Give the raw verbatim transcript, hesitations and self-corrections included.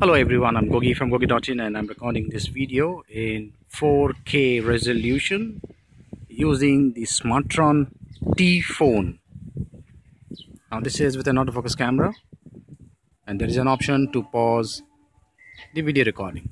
Hello everyone, I'm Gogi from gogi dot in and I'm recording this video in four K resolution using the Smartron T.Phone. Now this is with an autofocus camera and there is an option to pause the video recording.